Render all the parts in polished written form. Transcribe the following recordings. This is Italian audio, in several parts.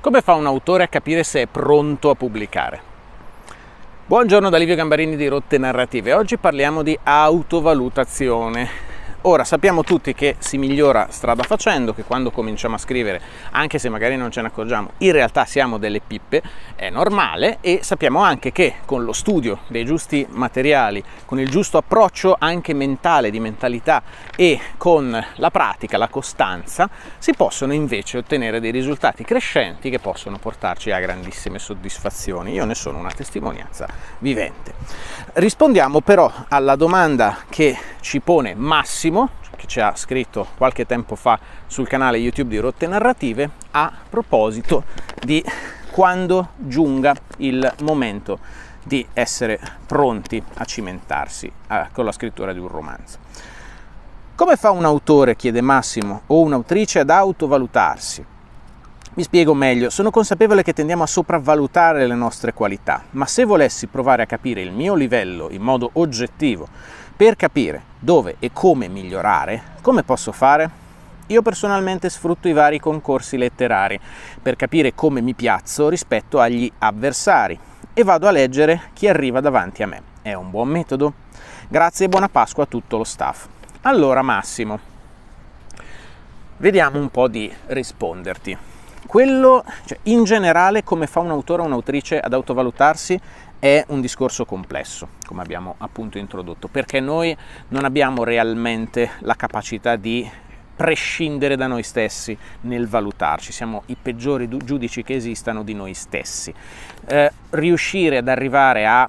Come fa un autore a capire se è pronto a pubblicare? Buongiorno da Livio Gambarini di Rotte Narrative. Oggi parliamo di autovalutazione. Ora, sappiamo tutti che si migliora strada facendo, che quando cominciamo a scrivere, anche se magari non ce ne accorgiamo, in realtà siamo delle pippe, è normale, e sappiamo anche che con lo studio dei giusti materiali, con il giusto approccio anche mentale, di mentalità, e con la pratica, la costanza, si possono invece ottenere dei risultati crescenti che possono portarci a grandissime soddisfazioni. Io ne sono una testimonianza vivente. Rispondiamo però alla domanda che ci pone Massimo, che ci ha scritto qualche tempo fa sul canale YouTube di Rotte Narrative, a proposito di quando giunga il momento di essere pronti a cimentarsi con la scrittura di un romanzo. Come fa un autore, chiede Massimo, o un'autrice ad autovalutarsi? Mi spiego meglio. Sono consapevole che tendiamo a sopravvalutare le nostre qualità, ma se volessi provare a capire il mio livello in modo oggettivo per capire dove e come migliorare, come posso fare? Io personalmente sfrutto i vari concorsi letterari per capire come mi piazzo rispetto agli avversari e vado a leggere chi arriva davanti a me. È un buon metodo? Grazie e buona Pasqua a tutto lo staff. Allora Massimo, vediamo un po' di risponderti. In generale, come fa un autore o un'autrice ad autovalutarsi? È un discorso complesso, come abbiamo appunto introdotto, perché noi non abbiamo realmente la capacità di prescindere da noi stessi nel valutarci, siamo i peggiori giudici che esistano di noi stessi. Riuscire ad arrivare a,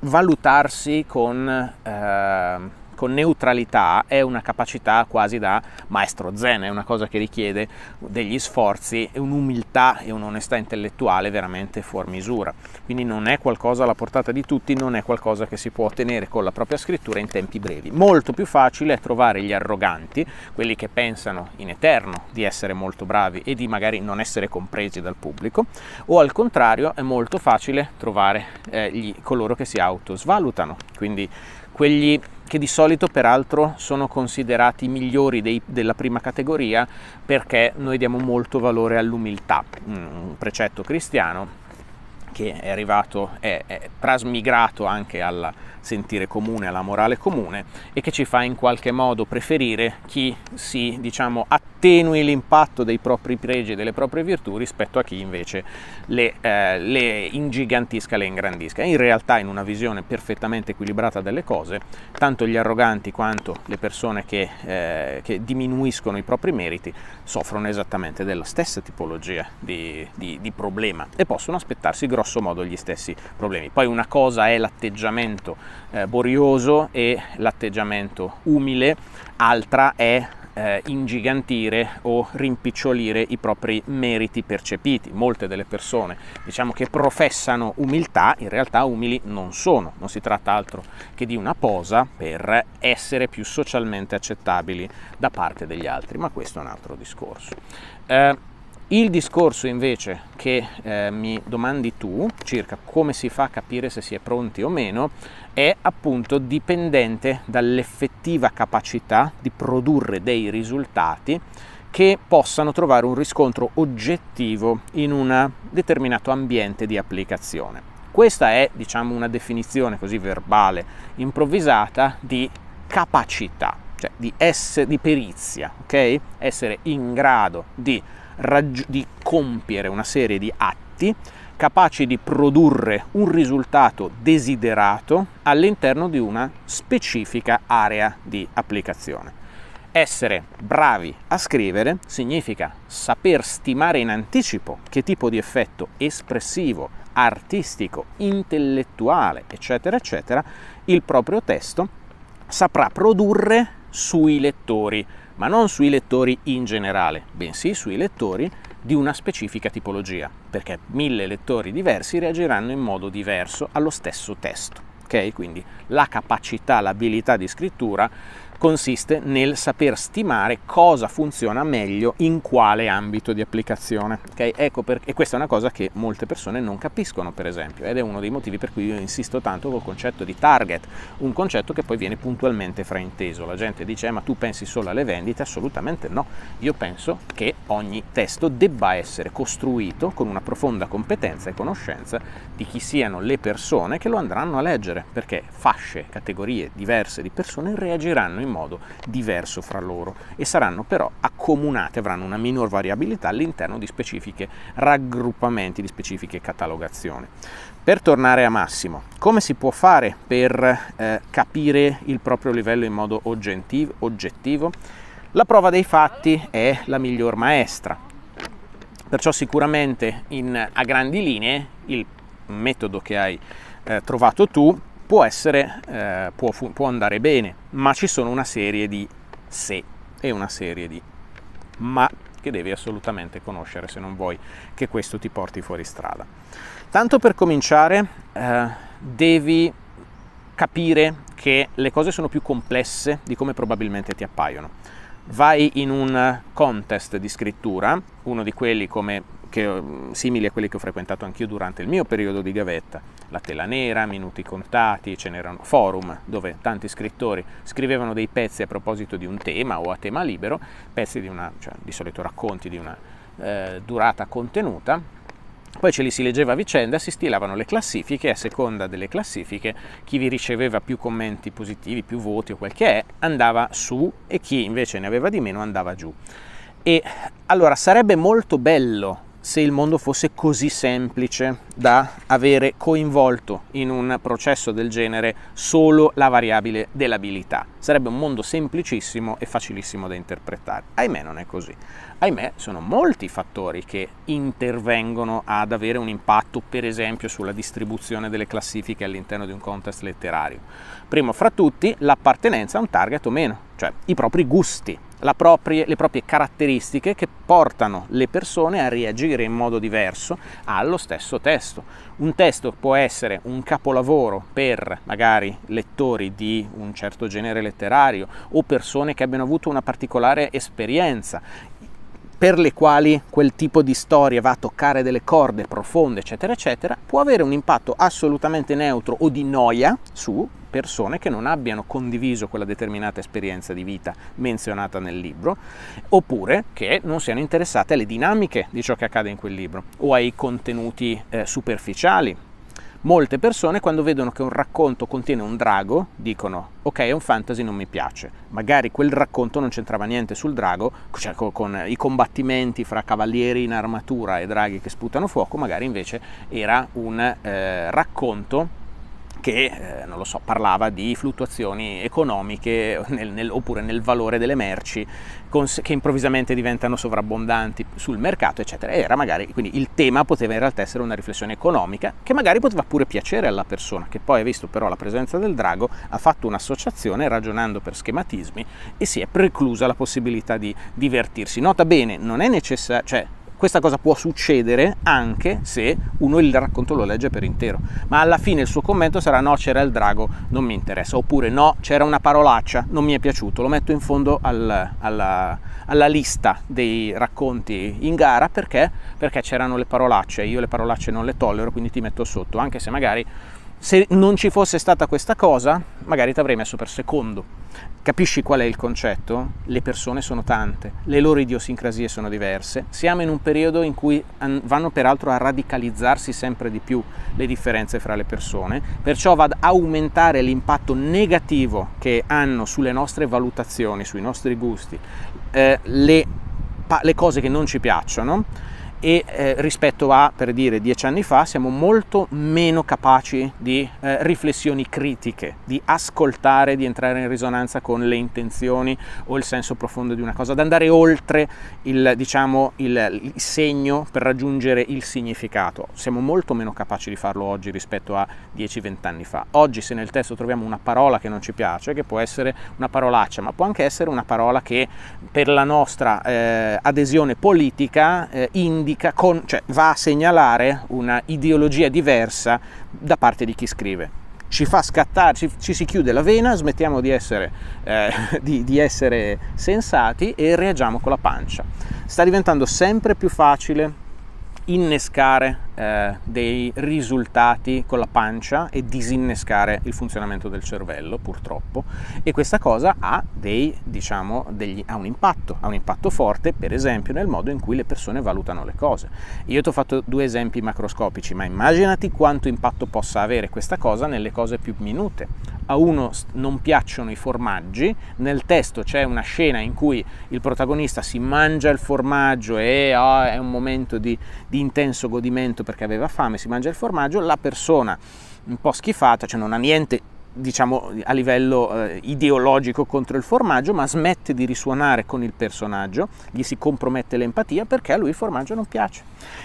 valutarsi con neutralità è una capacità quasi da maestro zen, è una cosa che richiede degli sforzi e un'umiltà e un'onestà intellettuale veramente fuor misura. Quindi non è qualcosa alla portata di tutti, non è qualcosa che si può ottenere con la propria scrittura in tempi brevi. Molto più facile è trovare gli arroganti, quelli che pensano in eterno di essere molto bravi e di magari non essere compresi dal pubblico, o al contrario è molto facile trovare coloro che si autosvalutano, quindi quelli che di solito peraltro sono considerati migliori della prima categoria, perché noi diamo molto valore all'umiltà, un precetto cristiano che è arrivato, è trasmigrato anche al sentire comune, alla morale comune, e che ci fa in qualche modo preferire chi si attenui l'impatto dei propri pregi e delle proprie virtù rispetto a chi invece le ingigantisca, le ingrandisca. In realtà, in una visione perfettamente equilibrata delle cose, tanto gli arroganti quanto le persone che diminuiscono i propri meriti soffrono esattamente della stessa tipologia di problema e possono aspettarsi grosso modo gli stessi problemi. Poi una cosa è l'atteggiamento borioso e l'atteggiamento umile, altra è ingigantire o rimpicciolire i propri meriti percepiti. Molte delle persone che professano umiltà in realtà umili non sono, non si tratta altro che di una posa per essere più socialmente accettabili da parte degli altri, ma questo è un altro discorso. Il discorso invece che mi domandi tu circa come si fa a capire se si è pronti o meno è appunto dipendente dall'effettiva capacità di produrre dei risultati che possano trovare un riscontro oggettivo in un determinato ambiente di applicazione. Questa è una definizione così verbale, improvvisata, di capacità, cioè di perizia, ok? Essere in grado di compiere una serie di atti capaci di produrre un risultato desiderato all'interno di una specifica area di applicazione. Essere bravi a scrivere significa saper stimare in anticipo che tipo di effetto espressivo, artistico, intellettuale, eccetera, eccetera, il proprio testo saprà produrre sui lettori, ma non sui lettori in generale, bensì sui lettori di una specifica tipologia, perché 1000 lettori diversi reagiranno in modo diverso allo stesso testo, ok? Quindi la capacità, l'abilità di scrittura consiste nel saper stimare cosa funziona meglio in quale ambito di applicazione. Okay? Ecco perché, e questa è una cosa che molte persone non capiscono, per esempio, ed è uno dei motivi per cui io insisto tanto col concetto di target, un concetto che poi viene puntualmente frainteso. La gente dice ma tu pensi solo alle vendite? Assolutamente no. Io penso che ogni testo debba essere costruito con una profonda competenza e conoscenza di chi siano le persone che lo andranno a leggere, perché fasce, categorie diverse di persone reagiranno in modo diverso fra loro e saranno però accomunate, avranno una minor variabilità all'interno di specifiche raggruppamenti, di specifiche catalogazioni. Per tornare a Massimo, come si può fare per capire il proprio livello in modo oggettivo? La prova dei fatti è la miglior maestra, perciò sicuramente a grandi linee il metodo che hai trovato tu può andare bene, ma ci sono una serie di se e una serie di ma che devi assolutamente conoscere se non vuoi che questo ti porti fuori strada. Tanto per cominciare, devi capire che le cose sono più complesse di come probabilmente ti appaiono. Vai in un contest di scrittura, uno di quelli simili a quelli che ho frequentato anch'io durante il mio periodo di gavetta, La Tela Nera, Minuti Contati, ce n'erano forum dove tanti scrittori scrivevano dei pezzi a proposito di un tema o a tema libero, pezzi di solito racconti di una durata contenuta. Poi ce li si leggeva a vicenda, si stilavano le classifiche e a seconda delle classifiche chi vi riceveva più commenti positivi, più voti o quel che è, andava su e chi invece ne aveva di meno andava giù. E allora sarebbe molto bello se il mondo fosse così semplice da avere coinvolto in un processo del genere solo la variabile dell'abilità. Sarebbe un mondo semplicissimo e facilissimo da interpretare. Ahimè non è così. Ahimè sono molti fattori che intervengono ad avere un impatto, per esempio, sulla distribuzione delle classifiche all'interno di un contest letterario. Primo fra tutti l'appartenenza a un target o meno, cioè i propri gusti, le proprie caratteristiche che portano le persone a reagire in modo diverso allo stesso testo. Un testo può essere un capolavoro per magari lettori di un certo genere letterario o persone che abbiano avuto una particolare esperienza, per le quali quel tipo di storia va a toccare delle corde profonde, eccetera, eccetera, può avere un impatto assolutamente neutro o di noia su persone che non abbiano condiviso quella determinata esperienza di vita menzionata nel libro, oppure che non siano interessate alle dinamiche di ciò che accade in quel libro o ai contenuti superficiali. Molte persone, quando vedono che un racconto contiene un drago, dicono ok, è un fantasy, non mi piace. Magari quel racconto non c'entrava niente sul drago, cioè con i combattimenti fra cavalieri in armatura e draghi che sputano fuoco, magari invece era un racconto che, non lo so, parlava di fluttuazioni economiche oppure nel valore delle merci che improvvisamente diventano sovrabbondanti sul mercato, eccetera. Era magari, quindi il tema poteva in realtà essere una riflessione economica che magari poteva pure piacere alla persona, che poi ha visto però la presenza del drago, ha fatto un'associazione ragionando per schematismi e si è preclusa la possibilità di divertirsi. Nota bene, non è necessario, cioè, questa cosa può succedere anche se uno il racconto lo legge per intero, ma alla fine il suo commento sarà no, c'era il drago, non mi interessa, oppure no, c'era una parolaccia, non mi è piaciuto, lo metto in fondo alla lista dei racconti in gara perché c'erano le parolacce, io le parolacce non le tollero, quindi ti metto sotto, anche se magari se non ci fosse stata questa cosa magari ti avrei messo per secondo. Capisci qual è il concetto? Le persone sono tante, le loro idiosincrasie sono diverse, siamo in un periodo in cui vanno peraltro a radicalizzarsi sempre di più le differenze fra le persone, perciò va ad aumentare l'impatto negativo che hanno sulle nostre valutazioni, sui nostri gusti, le cose che non ci piacciono e rispetto a, per dire, 10 anni fa siamo molto meno capaci di riflessioni critiche, di ascoltare, di entrare in risonanza con le intenzioni o il senso profondo di una cosa, ad andare oltre il segno per raggiungere il significato. Siamo molto meno capaci di farlo oggi rispetto a 10-20 anni fa. Oggi se nel testo troviamo una parola che non ci piace, che può essere una parolaccia, ma può anche essere una parola che per la nostra adesione politica va a segnalare una ideologia diversa da parte di chi scrive. ci fa scattare, ci si chiude la vena, smettiamo di essere sensati e reagiamo con la pancia. Sta diventando sempre più facile innescare dei risultati con la pancia e disinnescare il funzionamento del cervello, purtroppo, e questa cosa ha un impatto forte, per esempio nel modo in cui le persone valutano le cose. Io ti ho fatto due esempi macroscopici, ma immaginati quanto impatto possa avere questa cosa nelle cose più minute. A uno non piacciono i formaggi, nel testo c'è una scena in cui il protagonista si mangia il formaggio e è un momento di intenso godimento perché aveva fame, si mangia il formaggio, la persona un po' schifata, cioè non ha niente, diciamo, a livello ideologico contro il formaggio, ma smette di risuonare con il personaggio, gli si compromette l'empatia perché a lui il formaggio non piace.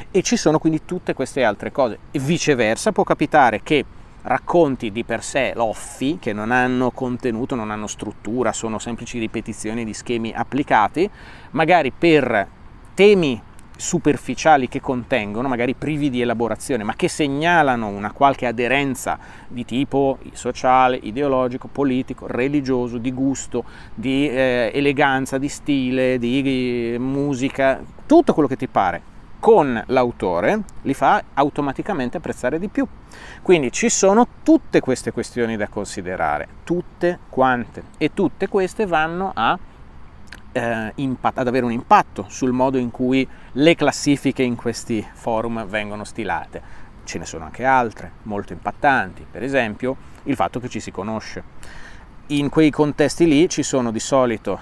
E ci sono quindi tutte queste altre cose. E viceversa può capitare che racconti di per sé loffi, che non hanno contenuto, non hanno struttura, sono semplici ripetizioni di schemi applicati, magari per temi superficiali che contengono, magari privi di elaborazione, ma che segnalano una qualche aderenza di tipo sociale, ideologico, politico, religioso, di gusto, di eleganza, di stile, di musica, tutto quello che ti pare, con l'autore li fa automaticamente apprezzare di più. Quindi ci sono tutte queste questioni da considerare, tutte quante, e tutte queste vanno ad avere un impatto sul modo in cui le classifiche in questi forum vengono stilate. Ce ne sono anche altre molto impattanti, per esempio il fatto che ci si conosce. In quei contesti lì ci sono di solito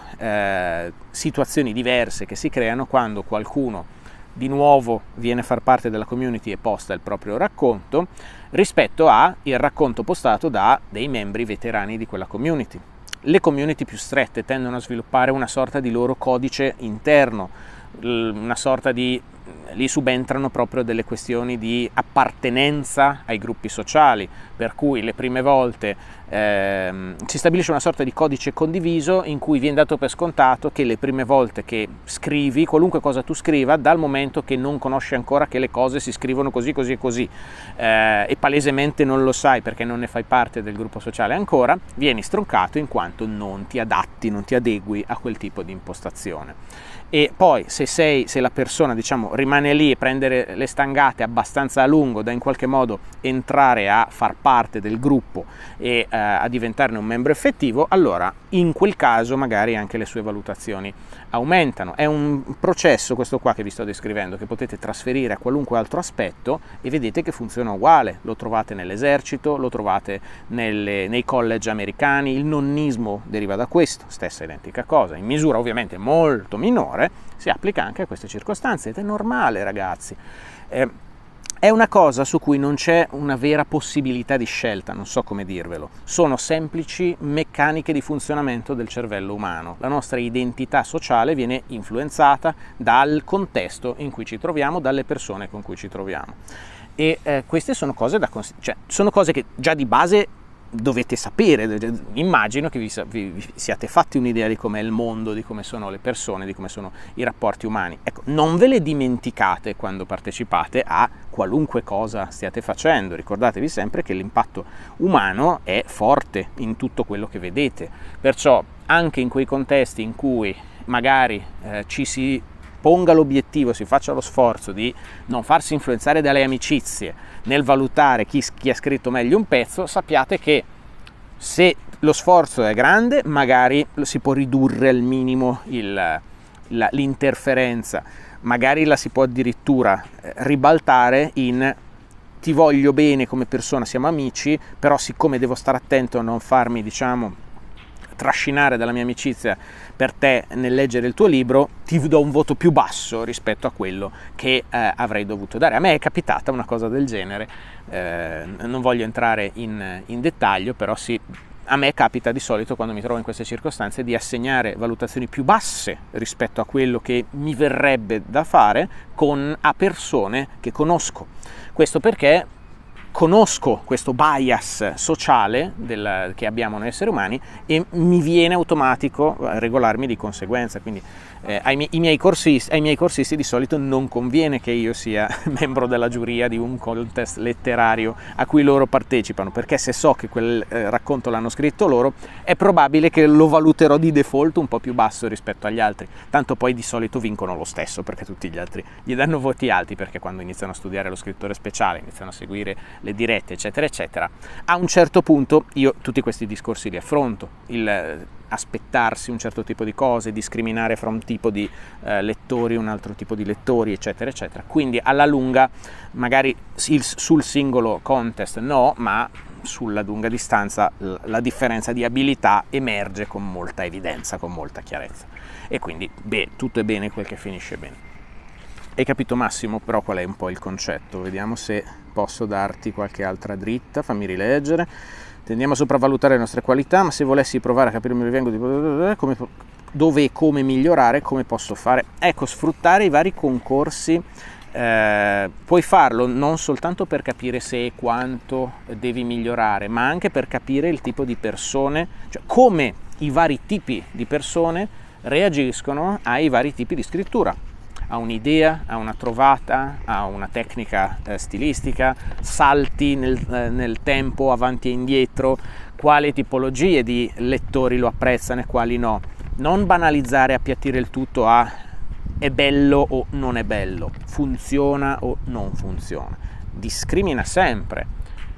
situazioni diverse che si creano quando qualcuno di nuovo viene a far parte della community e posta il proprio racconto rispetto al racconto postato da dei membri veterani di quella community. Le community più strette tendono a sviluppare una sorta di loro codice interno, lì subentrano proprio delle questioni di appartenenza ai gruppi sociali, per cui le prime volte si stabilisce una sorta di codice condiviso in cui viene dato per scontato che le prime volte che scrivi, qualunque cosa tu scriva, dal momento che non conosci ancora che le cose si scrivono così, così e così, e palesemente non lo sai perché non ne fai parte del gruppo sociale ancora, vieni stroncato in quanto non ti adatti, non ti adegui a quel tipo di impostazione. E poi se la persona, diciamo, rimane lì e prendere le stangate abbastanza a lungo da in qualche modo entrare a far parte del gruppo e a diventarne un membro effettivo, allora in quel caso magari anche le sue valutazioni aumentano. È un processo, questo qua che vi sto descrivendo, che potete trasferire a qualunque altro aspetto e vedete che funziona uguale. Lo trovate nell'esercito, lo trovate nei college americani, il nonnismo deriva da questo, stessa identica cosa, in misura ovviamente molto minore, si applica anche a queste circostanze ed è normale, ragazzi. È una cosa su cui non c'è una vera possibilità di scelta, non so come dirvelo. Sono semplici meccaniche di funzionamento del cervello umano. La nostra identità sociale viene influenzata dal contesto in cui ci troviamo, dalle persone con cui ci troviamo. E queste sono cose sono cose che già di base dovete sapere. Immagino che vi siate fatti un'idea di com'è il mondo, di come sono le persone, di come sono i rapporti umani. Ecco, non ve le dimenticate quando partecipate a qualunque cosa stiate facendo. Ricordatevi sempre che l'impatto umano è forte in tutto quello che vedete. Perciò anche in quei contesti in cui magari ci si ponga l'obiettivo, si faccia lo sforzo di non farsi influenzare dalle amicizie nel valutare chi ha scritto meglio un pezzo, sappiate che se lo sforzo è grande magari si può ridurre al minimo l'interferenza, magari la si può addirittura ribaltare in ti voglio bene come persona, siamo amici, però siccome devo stare attento a non farmi, diciamo, trascinare dalla mia amicizia per te nel leggere il tuo libro, ti do un voto più basso rispetto a quello che avrei dovuto dare. A me è capitata una cosa del genere, non voglio entrare in dettaglio, però sì, a me capita di solito, quando mi trovo in queste circostanze, di assegnare valutazioni più basse rispetto a quello che mi verrebbe da fare a persone che conosco. Questo perché conosco questo bias sociale che abbiamo noi esseri umani e mi viene automatico regolarmi di conseguenza, quindi ai miei corsisti di solito non conviene che io sia membro della giuria di un contest letterario a cui loro partecipano, perché se so che quel racconto l'hanno scritto loro, è probabile che lo valuterò di default un po' più basso rispetto agli altri, tanto poi di solito vincono lo stesso, perché tutti gli altri gli danno voti alti, perché quando iniziano a studiare lo scrittore speciale, iniziano a seguire le dirette, eccetera, eccetera, a un certo punto io tutti questi discorsi li affronto, il aspettarsi un certo tipo di cose, discriminare fra un tipo di lettori e un altro tipo di lettori, eccetera, eccetera. Quindi alla lunga, magari sul singolo contest no, ma sulla lunga distanza la differenza di abilità emerge con molta evidenza, con molta chiarezza. E quindi, beh, tutto è bene quel che finisce bene. Hai capito, Massimo, però qual è un po' il concetto? Vediamo se posso darti qualche altra dritta, fammi rileggere. Tendiamo a sopravvalutare le nostre qualità, ma se volessi provare a capire dove e come migliorare, come posso fare? Ecco, sfruttare i vari concorsi, puoi farlo non soltanto per capire se e quanto devi migliorare, ma anche per capire il tipo di persone, cioè come i vari tipi di persone reagiscono ai vari tipi di scrittura. A un'idea, a una trovata, a una tecnica stilistica, salti nel tempo avanti e indietro, quali tipologie di lettori lo apprezzano e quali no. Non banalizzare, appiattire il tutto a è bello o non è bello, funziona o non funziona. Discrimina sempre.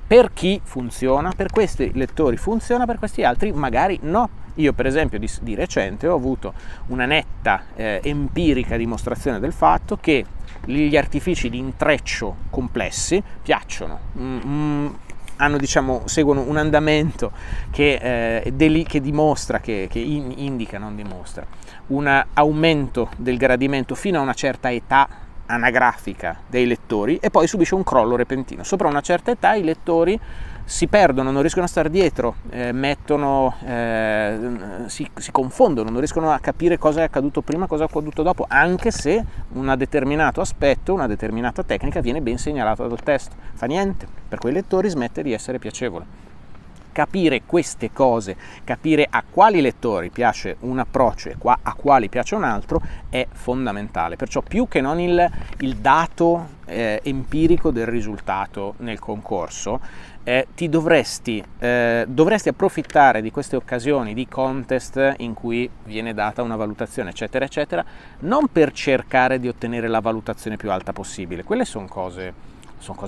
Per chi funziona, per questi lettori funziona, per questi altri magari no. Io per esempio di recente ho avuto una netta empirica dimostrazione del fatto che gli artifici di intreccio complessi piacciono, hanno, diciamo, seguono un andamento che dimostra, indica, non dimostra, un aumento del gradimento fino a una certa età anagrafica dei lettori e poi subisce un crollo repentino. Sopra una certa età i lettori si perdono, non riescono a stare dietro, si confondono, non riescono a capire cosa è accaduto prima, cosa è accaduto dopo, anche se un determinato aspetto, una determinata tecnica viene ben segnalata dal testo. Fa niente, per quei lettori smette di essere piacevole. Capire queste cose, capire a quali lettori piace un approccio e a quali piace un altro è fondamentale, perciò più che non il dato empirico del risultato nel concorso, dovresti approfittare di queste occasioni di contest in cui viene data una valutazione, eccetera, eccetera, non per cercare di ottenere la valutazione più alta possibile. Quelle sono cose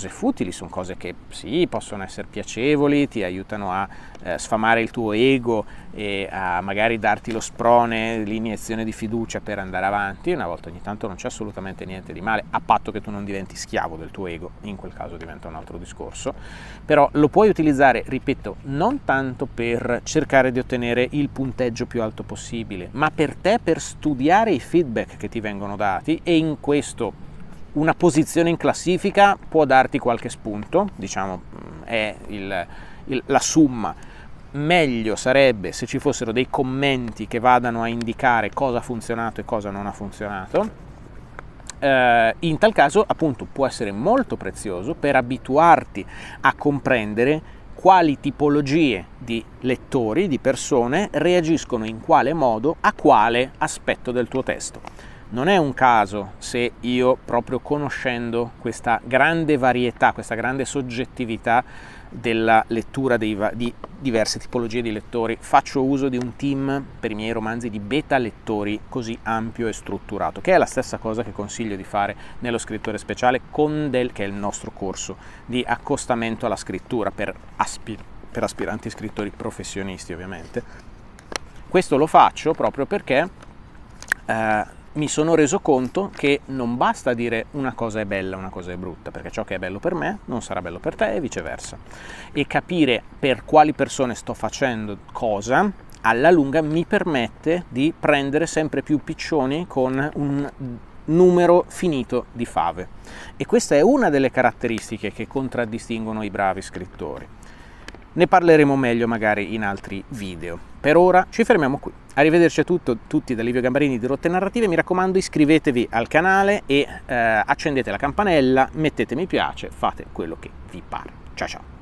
futili, sono cose che sì, possono essere piacevoli, ti aiutano a sfamare il tuo ego e a magari darti lo sprone, l'iniezione di fiducia per andare avanti una volta ogni tanto, non c'è assolutamente niente di male, a patto che tu non diventi schiavo del tuo ego, in quel caso diventa un altro discorso, però lo puoi utilizzare, ripeto, non tanto per cercare di ottenere il punteggio più alto possibile, ma per te, per studiare i feedback che ti vengono dati, e in questo una posizione in classifica può darti qualche spunto, diciamo è la somma. Meglio sarebbe se ci fossero dei commenti che vadano a indicare cosa ha funzionato e cosa non ha funzionato. In tal caso appunto può essere molto prezioso per abituarti a comprendere quali tipologie di lettori, di persone reagiscono in quale modo a quale aspetto del tuo testo. Non è un caso se io, proprio conoscendo questa grande varietà, questa grande soggettività della lettura di diverse tipologie di lettori, faccio uso di un team per i miei romanzi di beta lettori così ampio e strutturato, che è la stessa cosa che consiglio di fare nello scrittore speciale, che è il nostro corso di accostamento alla scrittura per aspiranti scrittori professionisti, ovviamente. Questo lo faccio proprio perché mi sono reso conto che non basta dire una cosa è bella, una cosa è brutta, perché ciò che è bello per me non sarà bello per te e viceversa. E capire per quali persone sto facendo cosa, alla lunga mi permette di prendere sempre più piccioni con un numero finito di fave. E questa è una delle caratteristiche che contraddistinguono i bravi scrittori. Ne parleremo meglio magari in altri video. Per ora ci fermiamo qui. Arrivederci a tutti da Livio Gambarini di Rotte Narrative. Mi raccomando, iscrivetevi al canale e accendete la campanella, mettete mi piace, fate quello che vi pare. Ciao ciao!